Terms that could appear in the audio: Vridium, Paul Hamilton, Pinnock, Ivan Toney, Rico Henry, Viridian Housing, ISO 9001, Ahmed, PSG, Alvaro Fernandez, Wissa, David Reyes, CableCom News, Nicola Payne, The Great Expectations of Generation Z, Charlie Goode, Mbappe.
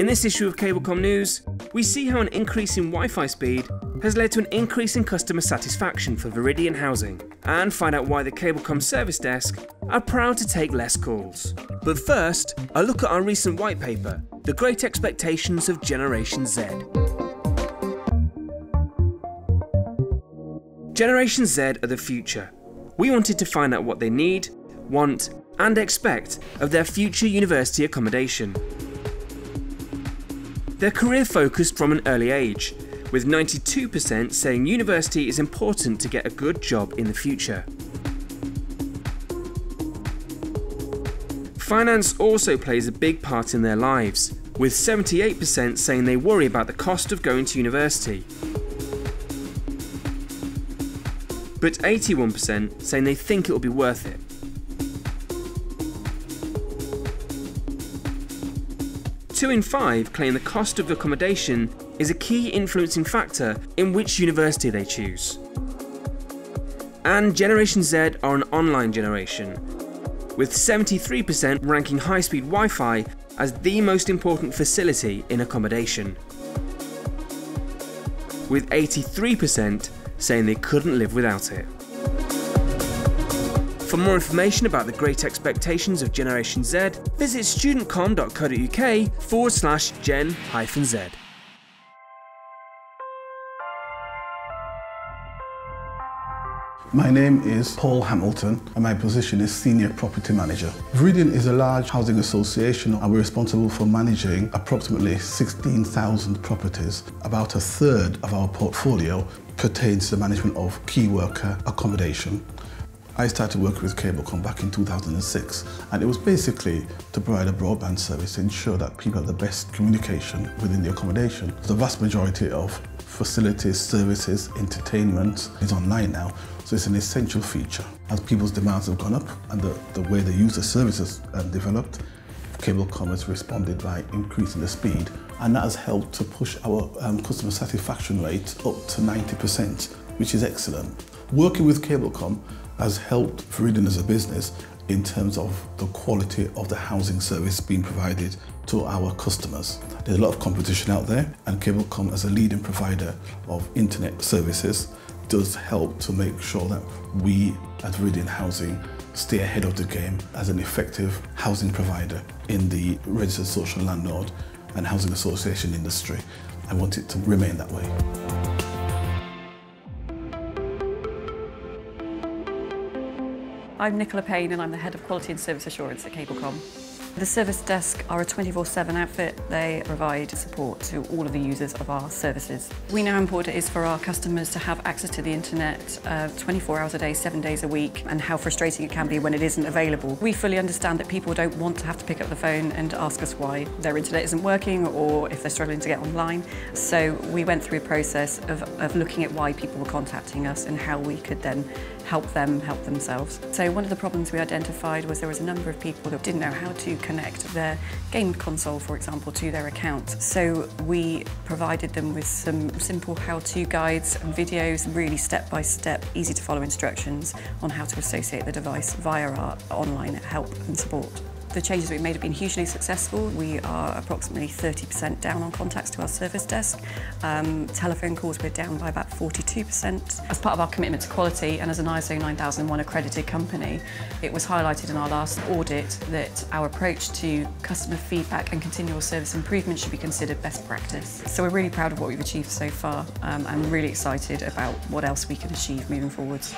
In this issue of CableCom News, we see how an increase in Wi-Fi speed has led to an increase in customer satisfaction for Viridian Housing, and find out why the CableCom service desk are proud to take less calls. But first, a look at our recent white paper, The Great Expectations of Generation Z. Generation Z are the future. We wanted to find out what they need, want, and expect of their future university accommodation. They're career focused from an early age, with 92% saying university is important to get a good job in the future. Finance also plays a big part in their lives, with 78% saying they worry about the cost of going to university, but 81% saying they think it will be worth it. Two in five claim the cost of accommodation is a key influencing factor in which university they choose. And Generation Z are an online generation, with 73% ranking high-speed Wi-Fi as the most important facility in accommodation, with 83% saying they couldn't live without it. For more information about the Great Expectations of Generation Z, visit studentcon.co.uk/gen-z. My name is Paul Hamilton and my position is Senior Property Manager. Vridium is a large housing association and we're responsible for managing approximately 16,000 properties. About a third of our portfolio pertains to the management of key worker accommodation. I started working with CableCom back in 2006, and it was basically to provide a broadband service to ensure that people have the best communication within the accommodation. The vast majority of facilities, services, entertainment is online now, so it's an essential feature. As people's demands have gone up and the way they use the services have developed, CableCom has responded by increasing the speed, and that has helped to push our customer satisfaction rate up to 90%, which is excellent. Working with CableCom has helped Viridian as a business in terms of the quality of the housing service being provided to our customers. There's a lot of competition out there, and CableCom, as a leading provider of internet services, does help to make sure that we at Viridian Housing stay ahead of the game as an effective housing provider in the registered social landlord and housing association industry. I want it to remain that way. I'm Nicola Payne and I'm the Head of Quality and Service Assurance at CableCom. The service desk are a 24/7 outfit. They provide support to all of the users of our services. We know how important it is for our customers to have access to the internet 24 hours a day, 7 days a week, and how frustrating it can be when it isn't available. We fully understand that people don't want to have to pick up the phone and ask us why their internet isn't working or if they're struggling to get online. So we went through a process of looking at why people were contacting us and how we could then help them help themselves. So one of the problems we identified was there was a number of people that didn't know how to connect their game console, for example, to their account. So we provided them with some simple how-to guides and videos, really step-by-step, easy-to-follow instructions on how to associate the device via our online help and support. The changes we've made have been hugely successful. We are approximately 30% down on contacts to our service desk. Telephone calls, we're down by about 42%. As part of our commitment to quality and as an ISO 9001 accredited company, it was highlighted in our last audit that our approach to customer feedback and continual service improvement should be considered best practice. So we're really proud of what we've achieved so far and really excited about what else we can achieve moving forwards.